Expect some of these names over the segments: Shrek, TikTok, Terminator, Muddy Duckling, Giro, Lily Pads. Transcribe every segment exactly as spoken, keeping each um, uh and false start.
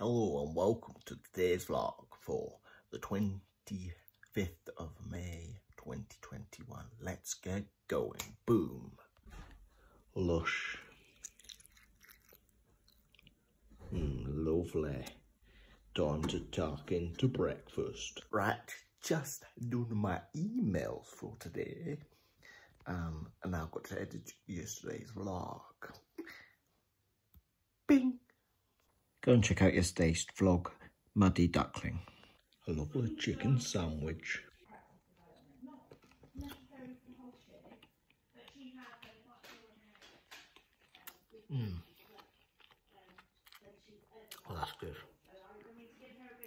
Hello and welcome to today's vlog for the twenty-fifth of May twenty twenty-one. Let's get going. Boom. Lush. Mm, lovely. Time to tuck into breakfast. Right, just doing my emails for today. Um, and I've got to edit yesterday's vlog. Bing. Go and check out yesterday's vlog, Muddy Duckling. A lovely chicken sandwich. Mm. Well, that's good.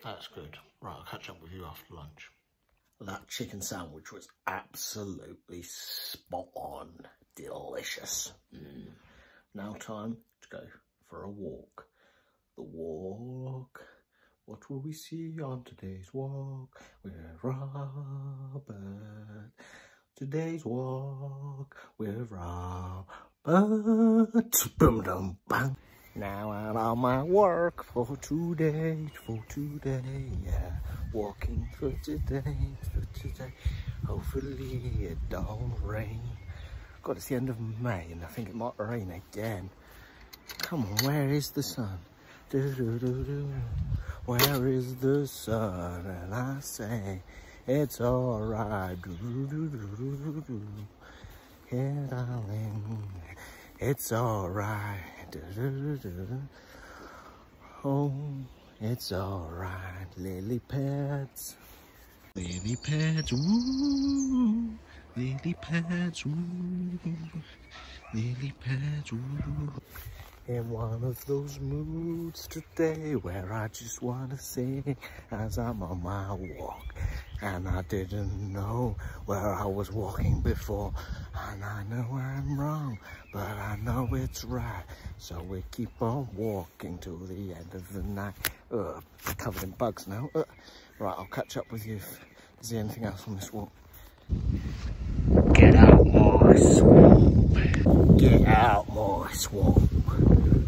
That's good. Right, I'll catch up with you after lunch. That chicken sandwich was absolutely spot on. Delicious. Mm. Now time to go for a walk. The walk. What will we see on today's walk with Robert? Today's walk with Robert. Boom, dum, bang. Now I'm on my work for today, for today, yeah. Walking for today, for today. Hopefully it don't rain. God, it's the end of May and I think it might rain again. Come on, where is the sun? Do, do, do, do. Where is the sun? And I say, it's alright. Do, do, do, do, do. Yeah, darling, it's alright. Do, do, do, do, do. Oh, it's alright. Lily Pads. Lily Pads, woo. Lily Pads, woo. Lily Pads, woo. In one of those moods today where I just want to sing as I'm on my walk. And I didn't know where I was walking before. And I know I'm wrong, but I know it's right. So we keep on walking till the end of the night. Ugh, covered in bugs now. Ugh. Right, I'll catch up with you if there's anything else on this walk. Get out my swamp. Get out my swamp.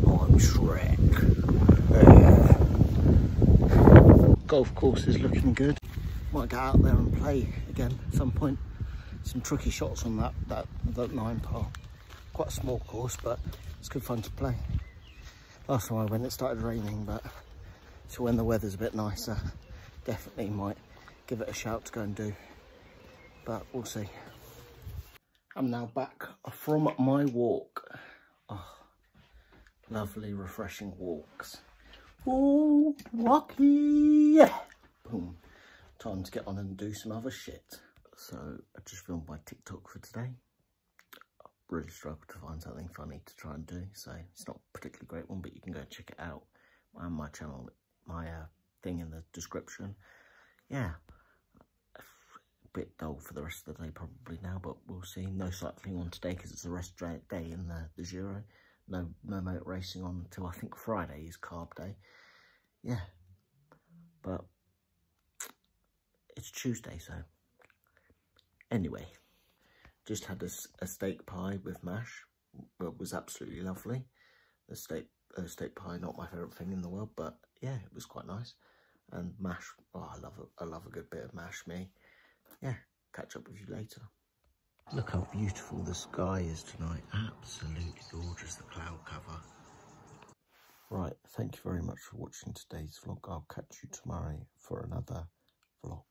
I'm Shrek. Uh, golf course is looking good. Might get out there and play again at some point. Some tricky shots on that that, that nine par. Quite a small course, but it's good fun to play. Last time I went, it started raining, but so when the weather's a bit nicer, definitely might give it a shout to go and do. But we'll see. I'm now back from my walk. Oh, lovely, refreshing walks. Oh, lucky! Boom. Time to get on and do some other shit. So I just filmed my TikTok for today. I really struggled to find something funny to try and do, so it's not a particularly great one, but you can go check it out. And my channel, my uh, thing in the description. Yeah. Bit dull for the rest of the day probably now, but we'll see. No cycling on today because it's the rest day in the, the Giro. No, no motor racing on until I think Friday is carb day. Yeah, but it's Tuesday, so anyway, just had a, a steak pie with mash. It was absolutely lovely. The steak, uh, steak pie, not my favourite thing in the world, but yeah, it was quite nice. And mash, oh, I love a, I love a good bit of mash. Me. Yeah, catch up with you later. Look how beautiful the sky is tonight. Absolutely gorgeous, the cloud cover. Right, thank you very much for watching today's vlog. I'll catch you tomorrow for another vlog.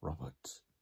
Robert.